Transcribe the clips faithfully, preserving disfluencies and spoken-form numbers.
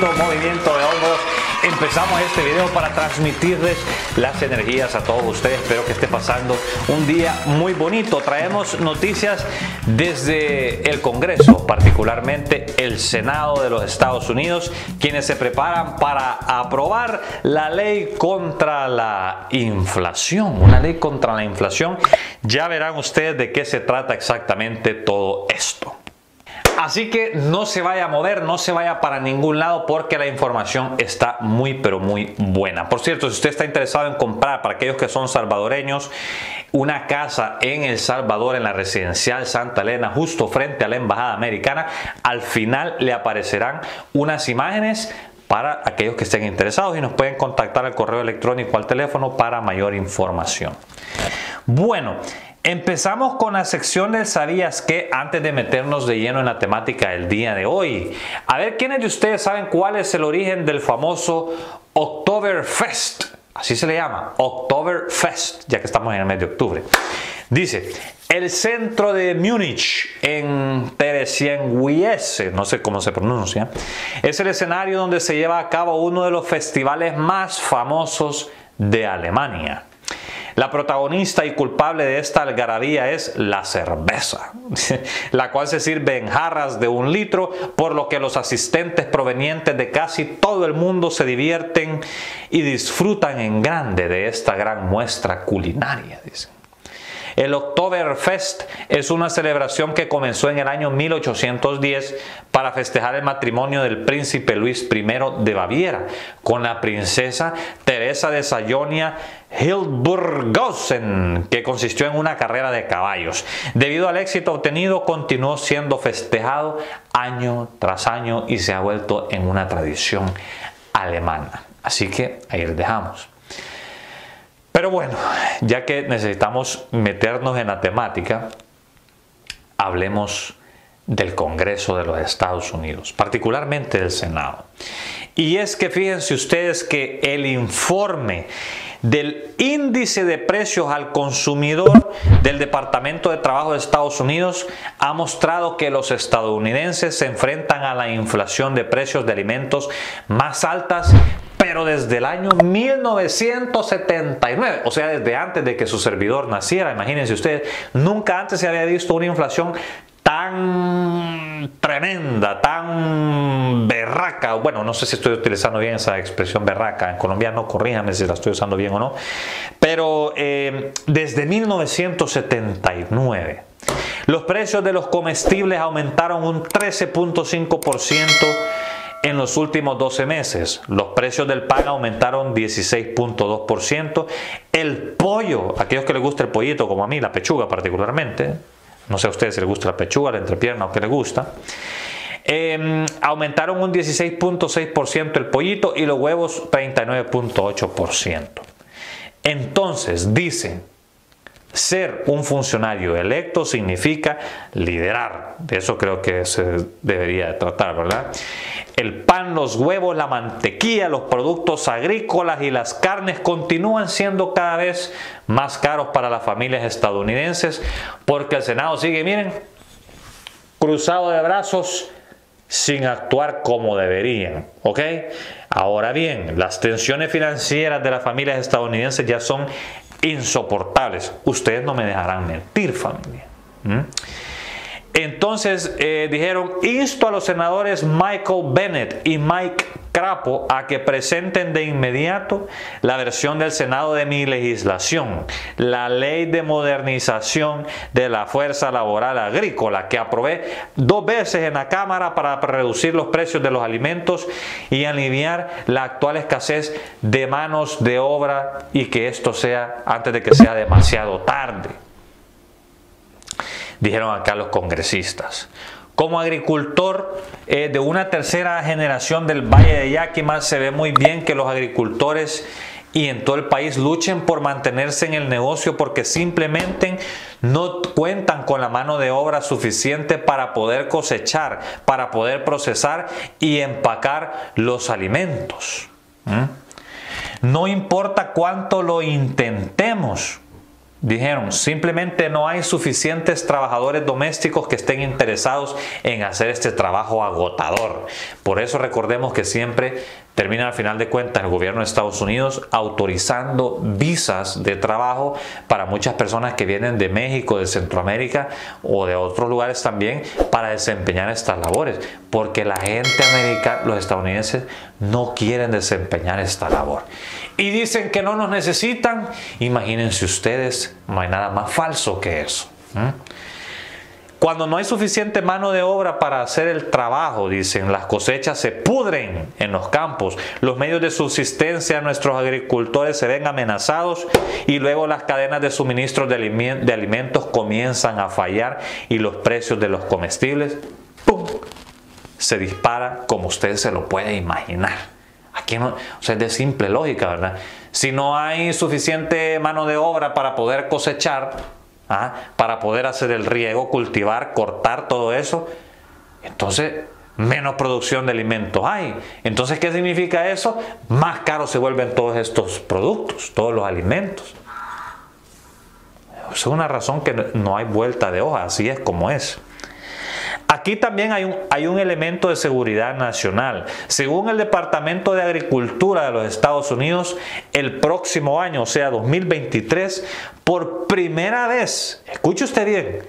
movimiento, movimiento de hombros. Empezamos este video para transmitirles las energías a todos ustedes. Espero que esté pasando un día muy bonito. Traemos noticias desde el Congreso, particularmente el Senado de los Estados Unidos, quienes se preparan para aprobar la ley contra la inflación. Una ley contra la inflación. Ya verán ustedes de qué se trata exactamente todo esto. Así que no se vaya a mover, no se vaya para ningún lado, porque la información está muy pero muy buena. Por cierto, si usted está interesado en comprar, para aquellos que son salvadoreños, una casa en El Salvador, en la residencial Santa Elena, justo frente a la Embajada Americana, al final le aparecerán unas imágenes para aquellos que estén interesados y nos pueden contactar al correo electrónico, al teléfono para mayor información. Bueno, empezamos con la sección del ¿Sabías qué? Antes de meternos de lleno en la temática del día de hoy. A ver, ¿quiénes de ustedes saben cuál es el origen del famoso Oktoberfest? Así se le llama, Oktoberfest, ya que estamos en el mes de octubre. Dice, el centro de Múnich en Theresienwiese, no sé cómo se pronuncia, es el escenario donde se lleva a cabo uno de los festivales más famosos de Alemania. La protagonista y culpable de esta algarabía es la cerveza, la cual se sirve en jarras de un litro, por lo que los asistentes provenientes de casi todo el mundo se divierten y disfrutan en grande de esta gran muestra culinaria, dicen. El Oktoberfest es una celebración que comenzó en el año mil ochocientos diez para festejar el matrimonio del príncipe Luis primero de Baviera con la princesa Teresa de Sayonia Hildburghausen, que consistió en una carrera de caballos. Debido al éxito obtenido, continuó siendo festejado año tras año y se ha vuelto en una tradición alemana. Así que ahí les dejamos. Pero bueno, ya que necesitamos meternos en la temática, hablemos del Congreso de los Estados Unidos, particularmente del Senado. Y es que fíjense ustedes que el informe del índice de precios al consumidor del Departamento de Trabajo de Estados Unidos ha mostrado que los estadounidenses se enfrentan a la inflación de precios de alimentos más altas, pero desde el año mil novecientos setenta y nueve, o sea, desde antes de que su servidor naciera. Imagínense ustedes, nunca antes se había visto una inflación tan tremenda, tan berraca. Bueno, no sé si estoy utilizando bien esa expresión berraca en colombiano, corríjame si la estoy usando bien o no, pero eh, desde mil novecientos setenta y nueve. Los precios de los comestibles aumentaron un trece punto cinco por ciento en los últimos doce meses. Los precios del pan aumentaron dieciséis punto dos por ciento. El pollo, aquellos que les gusta el pollito, como a mí, la pechuga particularmente, no sé a ustedes si les gusta la pechuga, la entrepierna o qué les gusta, eh, aumentaron un dieciséis punto seis por ciento el pollito y los huevos treinta y nueve punto ocho por ciento. Entonces, dicen, ser un funcionario electo significa liderar. De eso creo que se debería tratar, ¿verdad? El pan, los huevos, la mantequilla, los productos agrícolas y las carnes continúan siendo cada vez más caros para las familias estadounidenses, porque el Senado sigue, miren, cruzado de brazos, sin actuar como deberían, ¿ok? Ahora bien, las tensiones financieras de las familias estadounidenses ya son insoportables. Ustedes no me dejarán mentir, familia. ¿Mm? Entonces, eh, dijeron, insto a los senadores Michael Bennett y Mike Crapo a que presenten de inmediato la versión del Senado de mi legislación, la Ley de Modernización de la Fuerza Laboral Agrícola, que aprobé dos veces en la Cámara para reducir los precios de los alimentos y aliviar la actual escasez de manos de obra, y que esto sea antes de que sea demasiado tarde. Dijeron acá los congresistas. Como agricultor eh, de una tercera generación del Valle de Yakima, se ve muy bien que los agricultores y en todo el país luchen por mantenerse en el negocio, porque simplemente no cuentan con la mano de obra suficiente para poder cosechar, para poder procesar y empacar los alimentos. ¿Mm? No importa cuánto lo intentemos, Dijeron, simplemente no hay suficientes trabajadores domésticos que estén interesados en hacer este trabajo agotador. Por eso recordemos que siempre termina al final de cuentas el gobierno de Estados Unidos autorizando visas de trabajo para muchas personas que vienen de México, de Centroamérica o de otros lugares también para desempeñar estas labores. Porque la gente americana, los estadounidenses, no quieren desempeñar esta labor. Y dicen que no nos necesitan. Imagínense ustedes. No hay nada más falso que eso. ¿Mm? Cuando no hay suficiente mano de obra para hacer el trabajo, dicen, las cosechas se pudren en los campos, los medios de subsistencia de nuestros agricultores se ven amenazados y luego las cadenas de suministro de, aliment de alimentos comienzan a fallar y los precios de los comestibles, ¡pum!, se dispara como usted se lo puede imaginar. Aquí no, o sea, es de simple lógica, ¿verdad? Si no hay suficiente mano de obra para poder cosechar, ¿ah?, para poder hacer el riego, cultivar, cortar, todo eso, entonces menos producción de alimentos hay. Entonces, ¿qué significa eso? Más caros se vuelven todos estos productos, todos los alimentos. Es una razón que no hay vuelta de hoja, así es como es. Aquí también hay un, hay un elemento de seguridad nacional. Según el Departamento de Agricultura de los Estados Unidos, el próximo año, o sea dos mil veintitrés, por primera vez, escuche usted bien,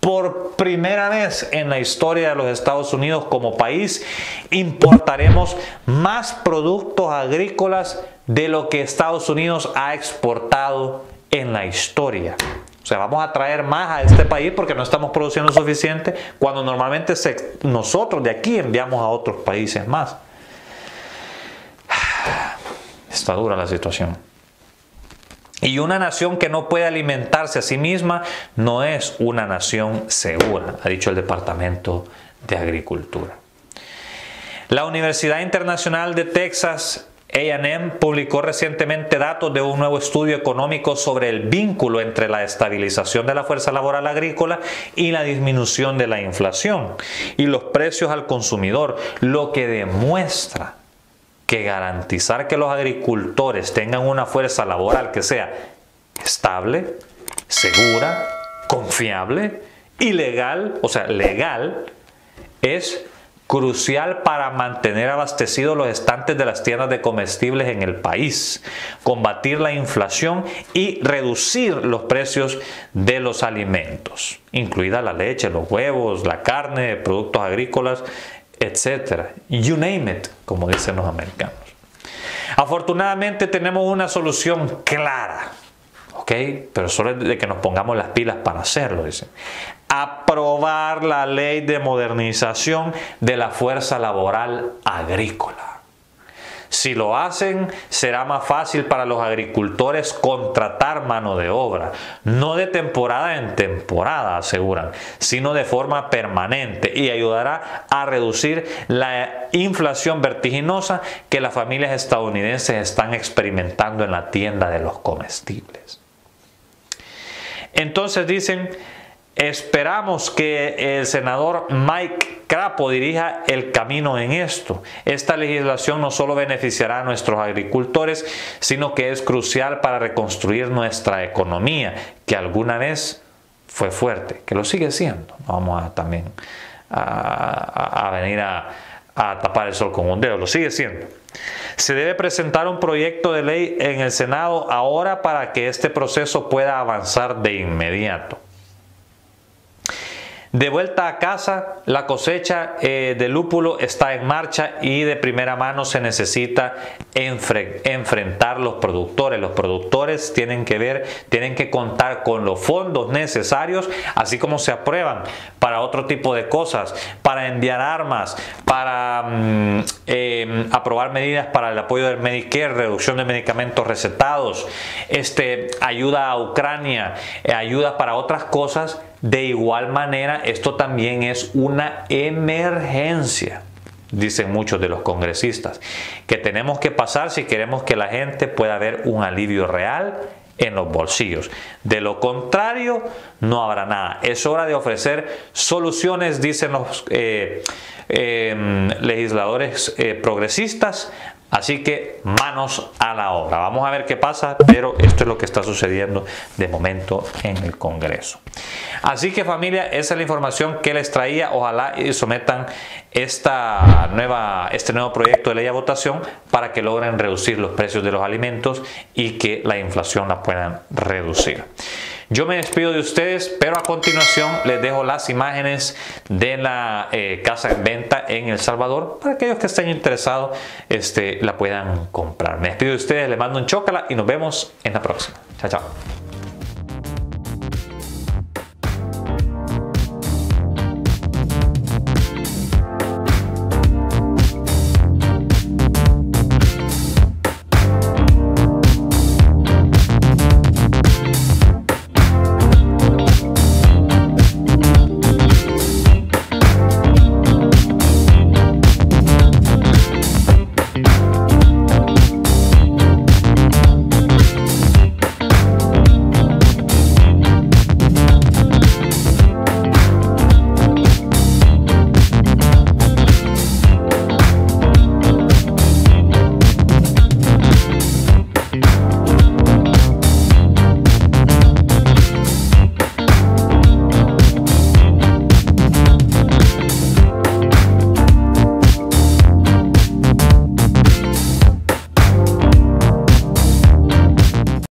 por primera vez en la historia de los Estados Unidos como país, importaremos más productos agrícolas de lo que Estados Unidos ha exportado en la historia. O sea, vamos a traer más a este país porque no estamos produciendo suficiente cuando normalmente se, nosotros de aquí enviamos a otros países más. Está dura la situación. Y una nación que no puede alimentarse a sí misma no es una nación segura, ha dicho el Departamento de Agricultura. La Universidad Internacional de Texas A and M publicó recientemente datos de un nuevo estudio económico sobre el vínculo entre la estabilización de la fuerza laboral agrícola y la disminución de la inflación y los precios al consumidor, lo que demuestra que garantizar que los agricultores tengan una fuerza laboral que sea estable, segura, confiable y legal, o sea, legal, es crucial para mantener abastecidos los estantes de las tiendas de comestibles en el país, combatir la inflación y reducir los precios de los alimentos, incluida la leche, los huevos, la carne, productos agrícolas, etcétera. You name it, como dicen los americanos. Afortunadamente tenemos una solución clara, ¿ok? Pero solo es de que nos pongamos las pilas para hacerlo, dicen. Aprobar la Ley de Modernización de la Fuerza Laboral Agrícola. Si lo hacen, será más fácil para los agricultores contratar mano de obra, no de temporada en temporada, aseguran, sino de forma permanente y ayudará a reducir la inflación vertiginosa que las familias estadounidenses están experimentando en la tienda de los comestibles. Entonces dicen, esperamos que el senador Mike Crapo dirija el camino en esto. Esta legislación no solo beneficiará a nuestros agricultores, sino que es crucial para reconstruir nuestra economía, que alguna vez fue fuerte, que lo sigue siendo. Vamos a también a, a venir a, a tapar el sol con un dedo, lo sigue siendo. Se debe presentar un proyecto de ley en el Senado ahora para que este proceso pueda avanzar de inmediato. De vuelta a casa, la cosecha eh, de lúpulo está en marcha y de primera mano se necesita enfre enfrentar los productores. Los productores tienen que ver, tienen que contar con los fondos necesarios, así como se aprueban para otro tipo de cosas, para enviar armas, para mm, eh, aprobar medidas para el apoyo del Medicare, reducción de medicamentos recetados, este, ayuda a Ucrania, eh, ayuda para otras cosas. De igual manera, esto también es una emergencia, dicen muchos de los congresistas, que tenemos que pasar si queremos que la gente pueda ver un alivio real en los bolsillos. De lo contrario, no habrá nada. Es hora de ofrecer soluciones, dicen los eh, eh, legisladores eh, progresistas, Así que manos a la obra. Vamos a ver qué pasa, pero esto es lo que está sucediendo de momento en el Congreso. Así que, familia, esa es la información que les traía. Ojalá y sometan esta nueva, este nuevo proyecto de ley a votación para que logren reducir los precios de los alimentos y que la inflación la puedan reducir. Yo me despido de ustedes, pero a continuación les dejo las imágenes de la eh, casa en venta en El Salvador para aquellos que estén interesados este, la puedan comprar. Me despido de ustedes, les mando un chócala y nos vemos en la próxima. Chao, chao.